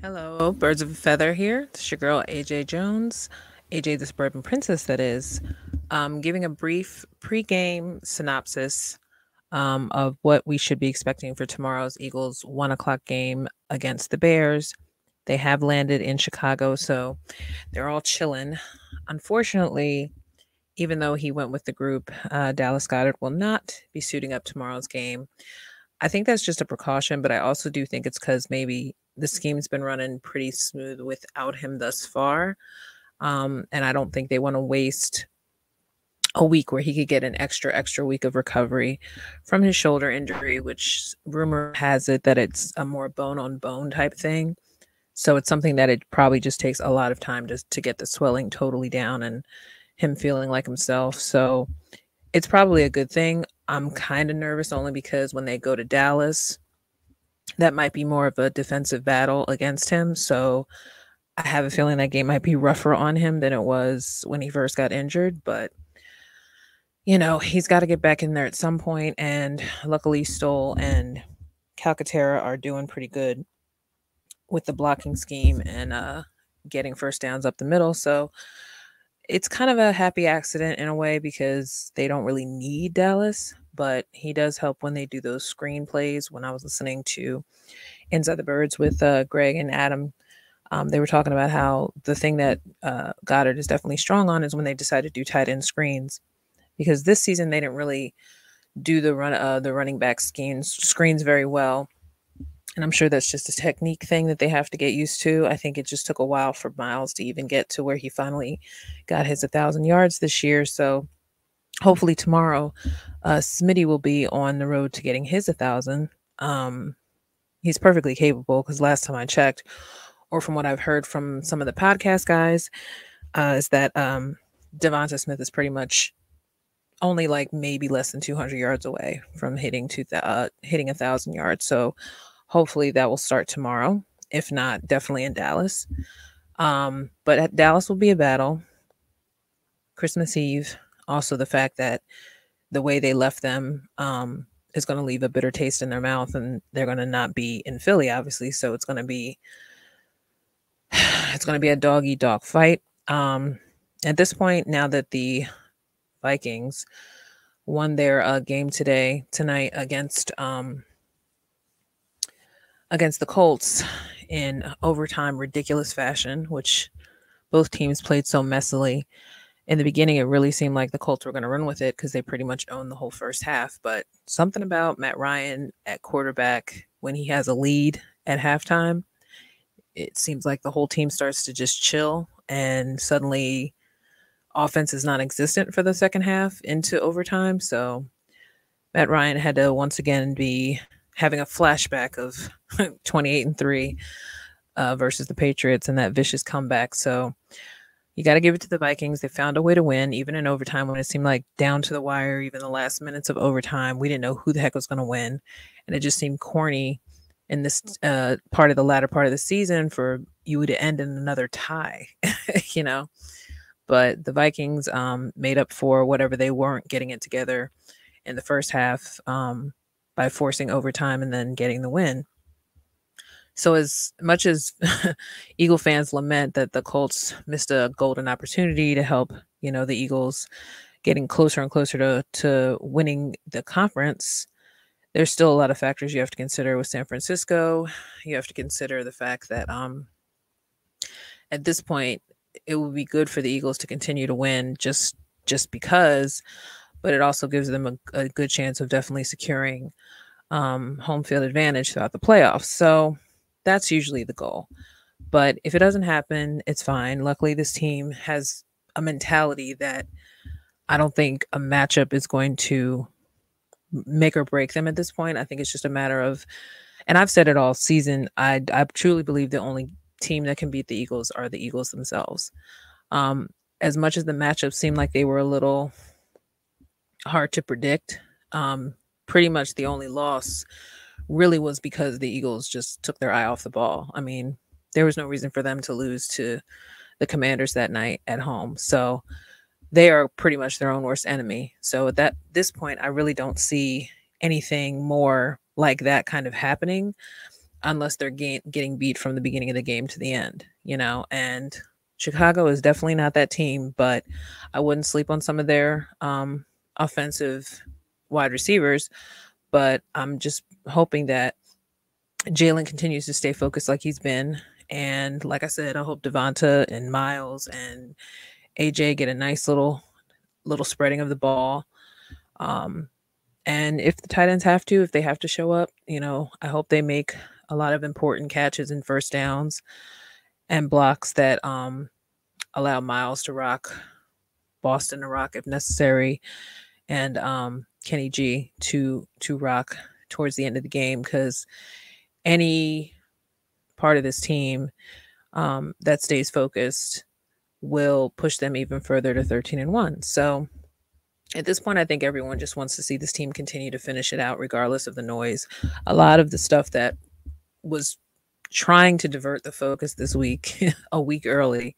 Hello, Birds of a Feather here. It's your girl, AJ Jones, AJ the Suburban Princess, that is. I'm giving a brief pregame synopsis of what we should be expecting for tomorrow's Eagles 1 o'clock game against the Bears. They have landed in Chicago, so they're all chilling. Unfortunately, even though he went with the group, Dallas Goedert will not be suiting up tomorrow's game. I think that's just a precaution, but I also do think it's because maybe the scheme's been running pretty smooth without him thus far. And I don't think they want to waste a week where he could get an extra week of recovery from his shoulder injury, which rumor has it that it's a more bone-on-bone type thing. So it's something that it probably just takes a lot of time to get the swelling totally down and him feeling like himself. So it's probably a good thing. I'm kind of nervous only because when they go to Dallas, that might be more of a defensive battle against him. So I have a feeling that game might be rougher on him than it was when he first got injured. But, you know, he's got to get back in there at some point. And luckily, Stoll and Calcaterra are doing pretty good with the blocking scheme and getting first downs up the middle. So it's kind of a happy accident in a way because they don't really need Dallas, but he does help when they do those screen plays. When I was listening to Inside the Birds with Greg and Adam, they were talking about how the thing that Goedert is definitely strong on is when they decide to do tight end screens, because this season they didn't really do the running back screens very well. And I'm sure that's just a technique thing that they have to get used to. I think it just took a while for Miles to even get to where he finally got his 1,000 yards this year. So hopefully tomorrow Smitty will be on the road to getting his 1,000. He's perfectly capable because last time I checked, or from what I've heard from some of the podcast guys, is that Devonta Smith is pretty much only like maybe less than 200 yards away from hitting 1,000 yards. So hopefully that will start tomorrow. If not, definitely in Dallas. But at Dallas will be a battle. Christmas Eve. Also the fact that the way they left them is going to leave a bitter taste in their mouth, and they're going to not be in Philly, obviously. So it's going to be a dog-eat-dog fight. At this point, now that the Vikings won their game tonight against the Colts in overtime, ridiculous fashion, which both teams played so messily. In the beginning, it really seemed like the Colts were going to run with it because they pretty much owned the whole first half. But something about Matt Ryan at quarterback, when he has a lead at halftime, it seems like the whole team starts to just chill, and suddenly offense is non-existent for the second half into overtime. So Matt Ryan had to once again be having a flashback of 28-3 versus the Patriots and that vicious comeback. So you got to give it to the Vikings. They found a way to win, even in overtime when it seemed like down to the wire, even the last minutes of overtime. We didn't know who the heck was going to win. And it just seemed corny in this part of the latter part of the season for you to end in another tie, you know. But the Vikings made up for whatever they weren't getting it together in the first half. By forcing overtime and then getting the win. So as much as Eagle fans lament that the Colts missed a golden opportunity to help, you know, the Eagles getting closer and closer to winning the conference, there's still a lot of factors you have to consider with San Francisco. You have to consider the fact that at this point, it would be good for the Eagles to continue to win just because, but it also gives them a good chance of definitely securing home field advantage throughout the playoffs. So that's usually the goal. But if it doesn't happen, it's fine. Luckily, this team has a mentality that I don't think a matchup is going to make or break them at this point. I think it's just a matter of, and I've said it all season, I truly believe the only team that can beat the Eagles are the Eagles themselves. As much as the matchups seemed like they were a little hard to predict, pretty much the only loss really was because the Eagles just took their eye off the ball. I mean, there was no reason for them to lose to the Commanders that night at home. So they are pretty much their own worst enemy. So at this point, I really don't see anything more like that kind of happening. unless they're getting beat from the beginning of the game to the end, you know. And Chicago is definitely not that team, but I wouldn't sleep on some of their offensive wide receivers. But I'm just hoping that Jalen continues to stay focused like he's been. And like I said, I hope Devonta and Miles and AJ get a nice little spreading of the ball. And if the tight ends have to show up, you know, I hope they make a lot of important catches and first downs and blocks that allow Miles to rock, Boston to rock if necessary, and Kenny G to rock towards the end of the game, because any part of this team that stays focused will push them even further to 13-1. So at this point, I think everyone just wants to see this team continue to finish it out, regardless of the noise. A lot of the stuff that was trying to divert the focus this week, a week early,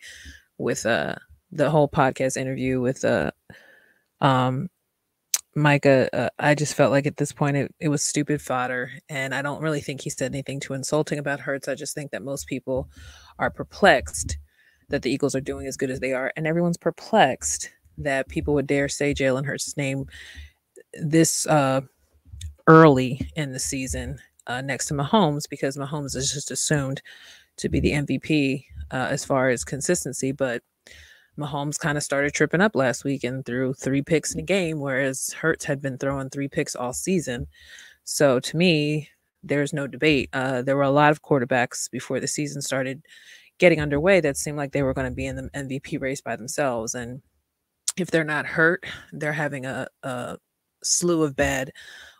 with the whole podcast interview with Micah, I just felt like at this point it was stupid fodder. And I don't really think he said anything too insulting about Hurts. I just think that most people are perplexed that the Eagles are doing as good as they are. And everyone's perplexed that people would dare say Jalen Hurts' name this early in the season next to Mahomes, because Mahomes is just assumed to be the MVP as far as consistency. But Mahomes kind of started tripping up last week and threw 3 picks in a game, whereas Hurts had been throwing 3 picks all season. So to me, there's no debate. There were a lot of quarterbacks before the season started getting underway that seemed like they were going to be in the MVP race by themselves. And if they're not hurt, they're having a slew of bad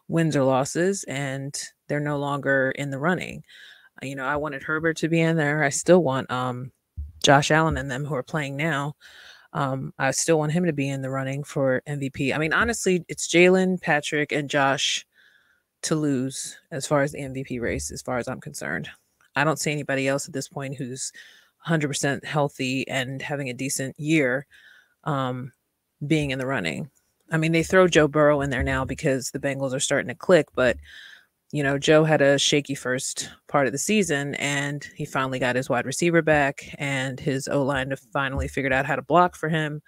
wins or losses, and they're no longer in the running. You know, I wanted Herbert to be in there. I still want Josh Allen and them, who are playing now. I still want him to be in the running for MVP. I mean, honestly, it's Jalen, Patrick, and Josh to lose as far as the MVP race, as far as I'm concerned. I don't see anybody else at this point who's 100% healthy and having a decent year being in the running. I mean, they throw Joe Burrow in there now because the Bengals are starting to click, but you know, Joe had a shaky first part of the season, and he finally got his wide receiver back, and his O-line finally figured out how to block for him.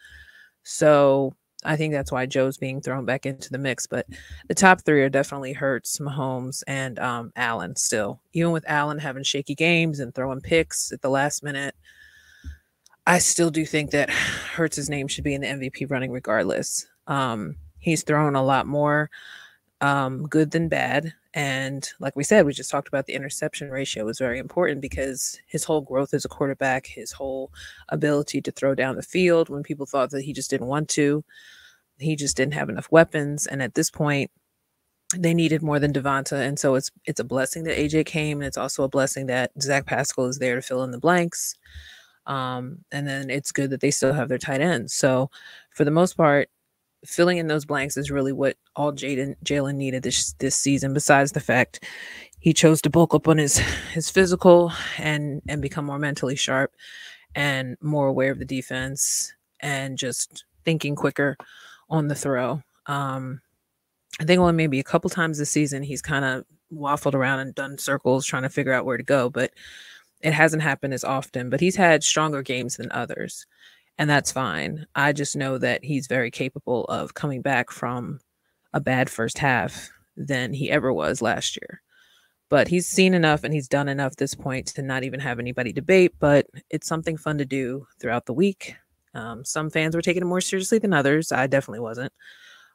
So I think that's why Joe's being thrown back into the mix. But the top three are definitely Hurts, Mahomes, and Allen still. Even with Allen having shaky games and throwing picks at the last minute, I still do think that Hurts' name should be in the MVP running regardless. He's thrown a lot more good than bad. And like we said, we just talked about the interception ratio is very important, because his whole growth as a quarterback, his whole ability to throw down the field when people thought that he just didn't want to, he just didn't have enough weapons. And at this point, they needed more than Devonta. And so it's a blessing that AJ came, and it's also a blessing that Zach Pascal is there to fill in the blanks. And then it's good that they still have their tight ends. So for the most part, filling in those blanks is really what all Jalen needed this season, besides the fact he chose to bulk up on his physical and become more mentally sharp and more aware of the defense and just thinking quicker on the throw. I think only maybe a couple times this season he's kind of waffled around and done circles trying to figure out where to go, but it hasn't happened as often. But he's had stronger games than others, and that's fine. I just know that he's very capable of coming back from a bad first half than he ever was last year. But he's seen enough and he's done enough at this point to not even have anybody debate, but it's something fun to do throughout the week. Some fans were taking it more seriously than others. I definitely wasn't.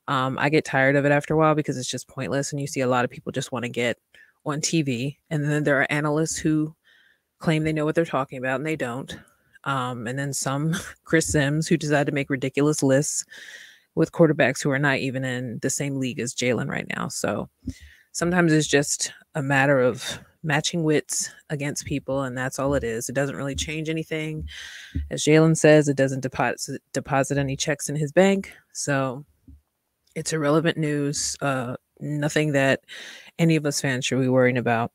I get tired of it after a while because it's just pointless, and you see a lot of people just want to get on TV. And then there are analysts who claim they know what they're talking about and they don't. And then some Chris Sims who decided to make ridiculous lists with quarterbacks who are not even in the same league as Jalen right now. So sometimes it's just a matter of matching wits against people, and that's all it is. It doesn't really change anything. As Jalen says, it doesn't deposit any checks in his bank. So it's irrelevant news, nothing that any of us fans should be worrying about.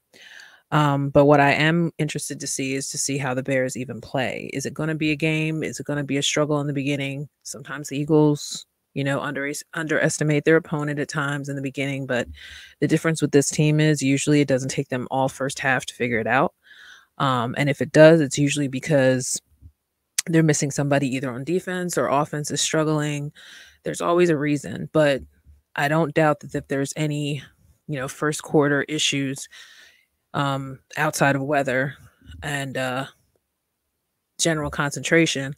But what I am interested to see is to see how the Bears even play. Is it going to be a game? Is it going to be a struggle in the beginning? Sometimes the Eagles you know, underestimate their opponent at times in the beginning. But the difference with this team is usually it doesn't take them all first half to figure it out. And if it does, it's usually because they're missing somebody either on defense or offense is struggling. There's always a reason, but I don't doubt that if there's any, you know, first quarter issues outside of weather and general concentration,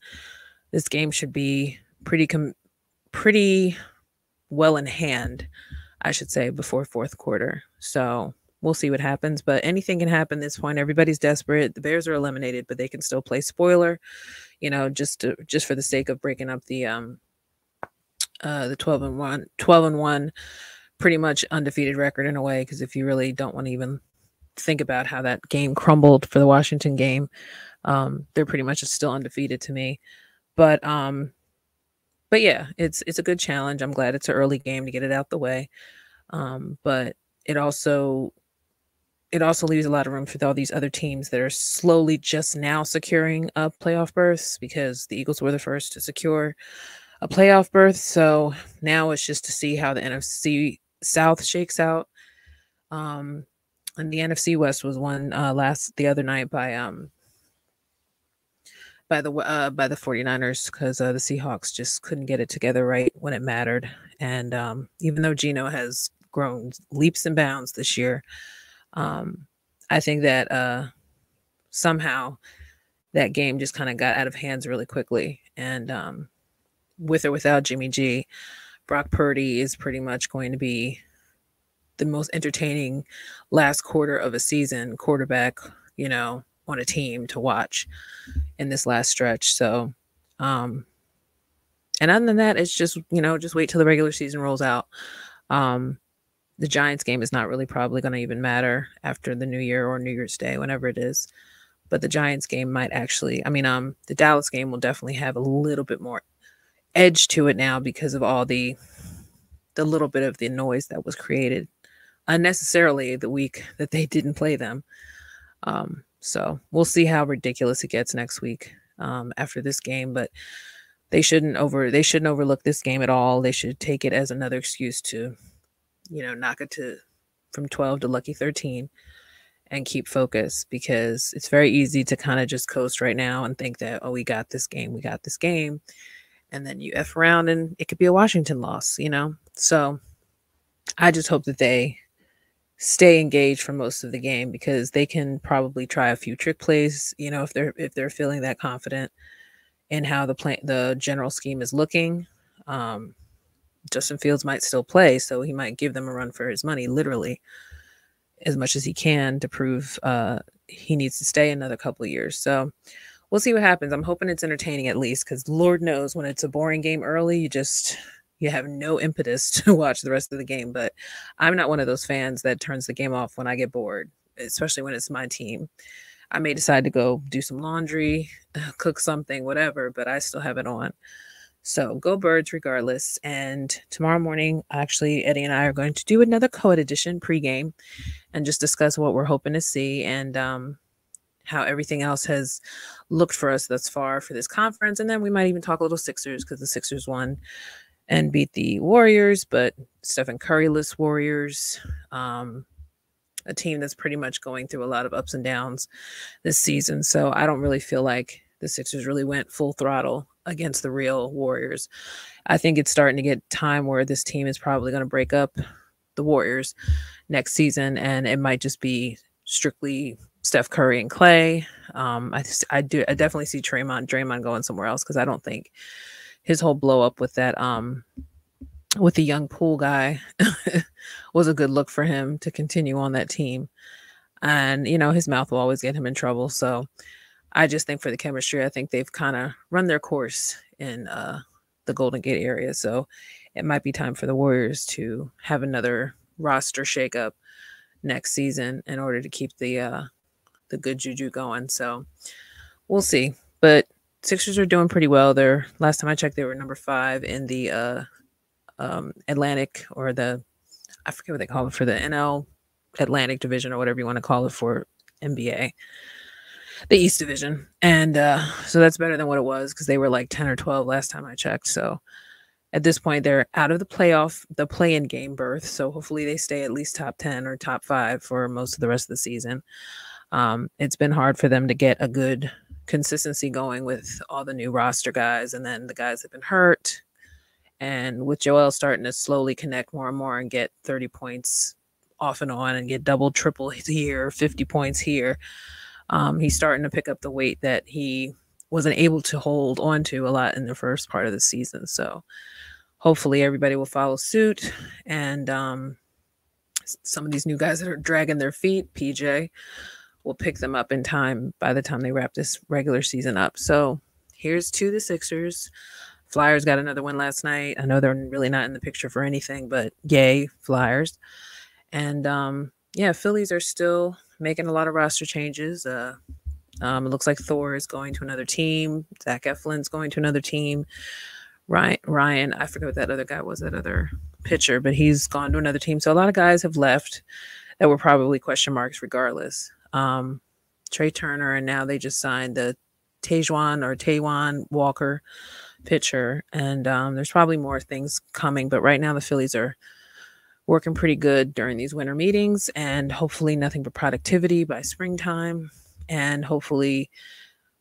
this game should be pretty well in hand, I should say, before fourth quarter. So we'll see what happens, but anything can happen at this point. Everybody's desperate. The Bears are eliminated, but they can still play spoiler, you know, just for the sake of breaking up the 12-1 pretty much undefeated record in a way, because if you really don't want to even think about how that game crumbled for the Washington game, they're pretty much still undefeated to me. But yeah, it's a good challenge. I'm glad it's an early game to get it out the way. But it also leaves a lot of room for all these other teams that are slowly just now securing playoff berths, because the Eagles were the first to secure a playoff berth. So now it's just to see how the NFC South shakes out. And the NFC West was won the other night by the 49ers, because the Seahawks just couldn't get it together right when it mattered. And even though Geno has grown leaps and bounds this year, I think that somehow that game just kind of got out of hands really quickly. And with or without Jimmy G, Brock Purdy is pretty much going to be the most entertaining last quarter of a season quarterback, you know, on a team to watch in this last stretch. So, and other than that, it's just, you know, just wait till the regular season rolls out. The Giants game is not really probably going to even matter after the new year or New Year's Day, whenever it is. But the Giants game might actually, the Dallas game will definitely have a little bit more edge to it now because of all the little bit of the noise that was created unnecessarily the week that they didn't play them. So we'll see how ridiculous it gets next week after this game, but they shouldn't overlook this game at all. They should take it as another excuse to, you know, knock it from 12 to lucky 13 and keep focus, because it's very easy to kind of just coast right now and think that, oh, we got this game. And then you F around and it could be a Washington loss, you know? So I just hope that they stay engaged for most of the game, because they can probably try a few trick plays, you know, if they're feeling that confident in how the general scheme is looking. Justin Fields might still play, so he might give them a run for his money, literally, as much as he can to prove he needs to stay another couple of years. So we'll see what happens. I'm hoping it's entertaining at least, because Lord knows when it's a boring game early, you have no impetus to watch the rest of the game. But I'm not one of those fans that turns the game off when I get bored, especially when it's my team. I may decide to go do some laundry, cook something, whatever, but I still have it on. So go Birds regardless. And tomorrow morning, actually, Eddie and I are going to do another co-ed edition pregame and just discuss what we're hoping to see and how everything else has looked for us thus far for this conference. And then we might even talk a little Sixers, because the Sixers won and beat the Warriors, but Stephen Curry-less Warriors, a team that's pretty much going through a lot of ups and downs this season. So I don't really feel like the Sixers really went full throttle against the real Warriors. I think it's starting to get time where this team is probably going to break up the Warriors next season, and it might just be strictly Steph Curry and Clay. I definitely see Draymond going somewhere else, because I don't think his whole blow up with that with the young pool guy was a good look for him to continue on that team. And you know, his mouth will always get him in trouble. So I just think for the chemistry, I think they've kind of run their course in the Golden Gate area. So it might be time for the Warriors to have another roster shakeup next season in order to keep the good juju going. So we'll see. But Sixers are doing pretty well. They're, last time I checked, they were number 5 in the Atlantic, or the, I forget what they call it, for the NL Atlantic division, or whatever you want to call it for NBA. The East Division. And so that's better than what it was, because they were like 10 or 12 last time I checked. So at this point, they're out of the play-in game berth. So hopefully they stay at least top 10 or top 5 for most of the rest of the season. It's been hard for them to get a good consistency going with all the new roster guys. And then the guys have been hurt. And with Joel starting to slowly connect more and more and get 30 points off and on and get double, triple here, 50 points here, he's starting to pick up the weight that he wasn't able to hold on to a lot in the first part of the season. So hopefully everybody will follow suit. And some of these new guys that are dragging their feet, PJ, will pick them up in time by the time they wrap this regular season up. So here's to the Sixers. Flyers got another win last night. I know they're really not in the picture for anything, but yay, Flyers. And yeah, Phillies are still making a lot of roster changes. It looks like Thor is going to another team. Zach Eflin's going to another team. Ryan, I forget what that other guy was, that other pitcher, but he's gone to another team. So a lot of guys have left that were probably question marks regardless. Trey Turner, and now they just signed the Taewon Walker pitcher. And there's probably more things coming, but right now the Phillies are working pretty good during these winter meetings, and hopefully nothing but productivity by springtime, and hopefully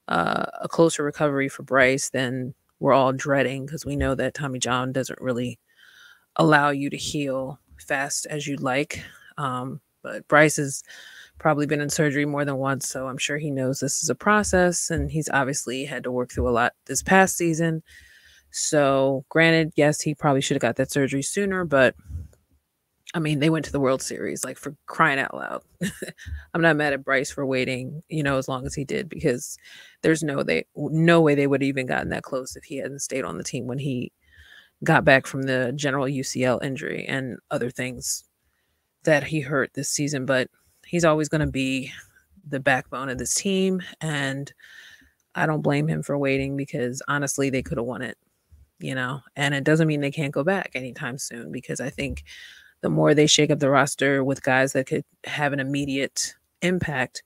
a closer recovery for Bryce than we're all dreading, because we know that Tommy John doesn't really allow you to heal fast as you'd like. But Bryce has probably been in surgery more than once, so I'm sure he knows this is a process, and he's obviously had to work through a lot this past season. So granted, yes, he probably should have got that surgery sooner, but I mean, they went to the World Series, like, for crying out loud. I'm not mad at Bryce for waiting, you know, as long as he did, because there's no way they would have even gotten that close if he hadn't stayed on the team when he got back from the general UCL injury and other things that he hurt this season. But he's always going to be the backbone of this team, and I don't blame him for waiting, because honestly, they could have won it, you know. And it doesn't mean they can't go back anytime soon, because I think the more they shake up the roster with guys that could have an immediate impact,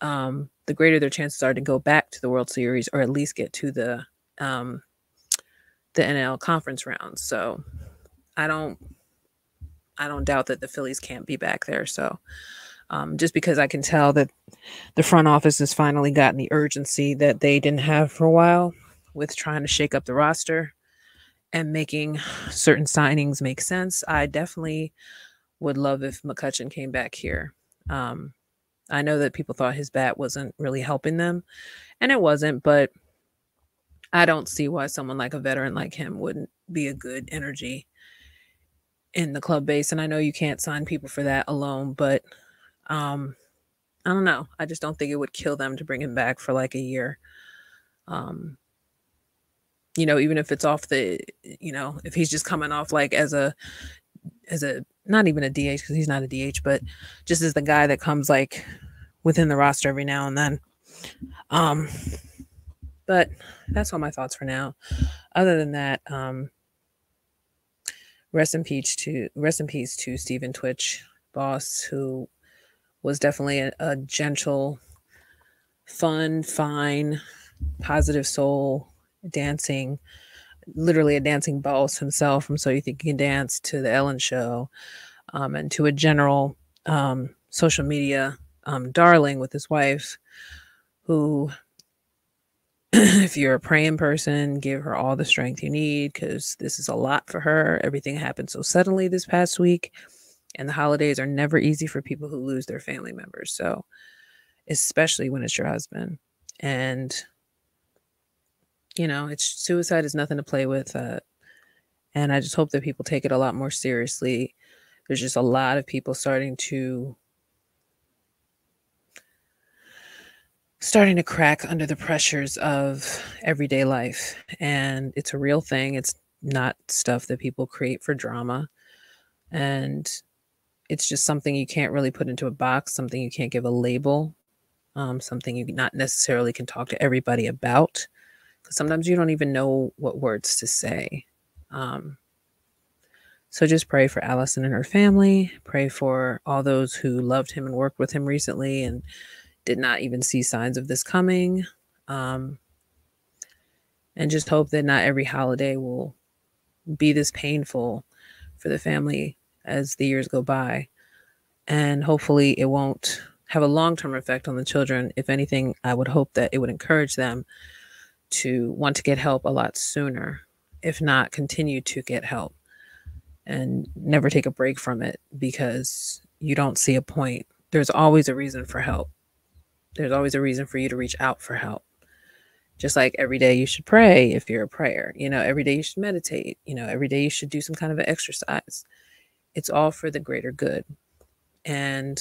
the greater their chances are to go back to the World Series, or at least get to the NL conference rounds. So I don't doubt that the Phillies can't be back there. So just because I can tell that the front office has finally gotten the urgency that they didn't have for a while with trying to shake up the roster and making certain signings make sense. I definitely would love if McCutchen came back here. I know that people thought his bat wasn't really helping them, and it wasn't, but I don't see why someone like a veteran like him wouldn't be a good energy in the club base. And I know you can't sign people for that alone, but I don't know. I just don't think it would kill them to bring him back for like a year. You know, even if it's off the, you know, if he's just coming off like as a, not even a DH, because he's not a DH, but just as the guy that comes like within the roster every now and then. But that's all my thoughts for now. Other than that, rest in peace to Stephen Twitch, boss, who was definitely a gentle, fun, fine, positive soul, dancing, literally a dancing boss himself, from So You Think You Can Dance to the Ellen Show, and to a general social media darling with his wife, who if you're a praying person, give her all the strength you need, because this is a lot for her. Everything happened so suddenly this past week, and the holidays are never easy for people who lose their family members, so especially when it's your husband. And you know, it's suicide is nothing to play with. And I just hope that people take it a lot more seriously. There's just a lot of people starting to crack under the pressures of everyday life. And it's a real thing. It's not stuff that people create for drama. And it's just something you can't really put into a box, something you can't give a label, something you not necessarily can talk to everybody about. Sometimes you don't even know what words to say. So just pray for Allison and her family. Pray for all those who loved him and worked with him recently and did not even see signs of this coming. And just hope that not every holiday will be this painful for the family as the years go by. And hopefully it won't have a long-term effect on the children. If anything, I would hope that it would encourage them to want to get help a lot sooner, if not continue to get help and never take a break from it, because you don't see a point. There's always a reason for help. There's always a reason for you to reach out for help. Just like every day you should pray if you're a prayer, you know, every day you should meditate, you know, every day you should do some kind of an exercise. It's all for the greater good. And,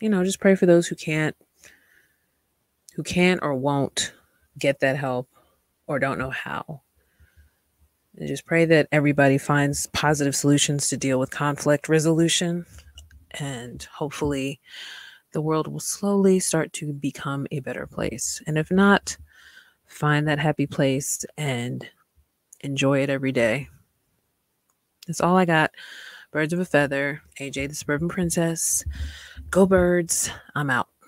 you know, just pray for those who can't or won't get that help or don't know how. And just pray that everybody finds positive solutions to deal with conflict resolution. And hopefully the world will slowly start to become a better place. And if not, find that happy place and enjoy it every day. That's all I got. Birds of a Feather, AJ the Suburban Princess. Go Birds. I'm out.